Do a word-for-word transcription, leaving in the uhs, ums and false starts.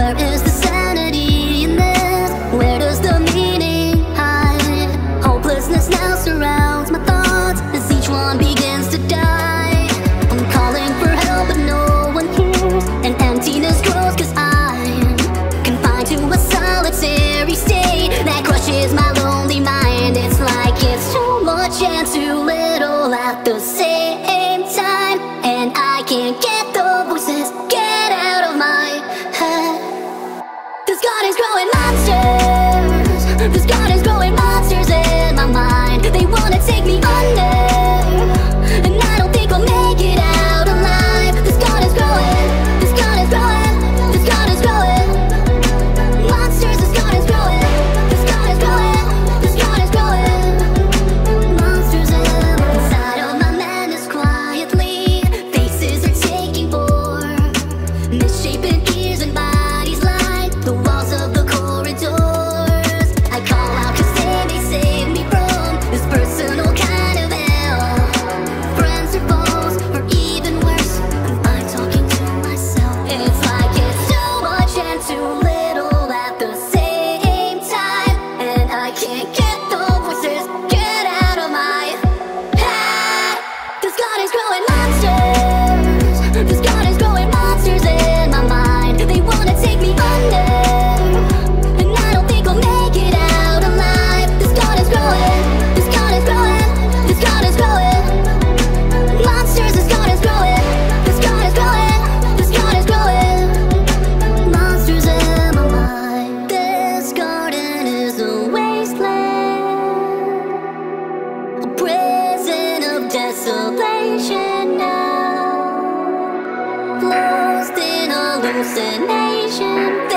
Where is the sanity in this? Where does the meaning hide? Hopelessness now surrounds my thoughts as each one begins to die. I'm calling for help but no one hears, and emptiness grows cause I'm confined to a solitary state that crushes my lonely mind. It's like it's too much and too little at the same time, and I can't get the voices, get out of my head. This God is growing monsters. This God is growing monsters in my mind. They wanna take me under, and I don't think I'll make it out alive. This God is growing. This God is growing. This God is growing. Monsters. This God is growing. This God is growing. This God is growing. Monsters inside of my madness quietly. Faces are taking form, misshapen gears and bodies line the walls of the corridors. I call out cause they may save me from this personal kind of hell. Friends or foes, or even worse, I'm talking to myself. It's like it's too much and too little at the same time, and I can't get the voices, get out of my head. This God is growing monsters. This God is growing monsters in my mind. They wanna take me under, and I don't think I'll make it out alive. This God is growing. This God is growing. This God is growing. Monsters. This God is growing. This God is growing. This God is growing. Monsters in my mind. This garden is a wasteland, a prison of desolation now, lost in hallucination.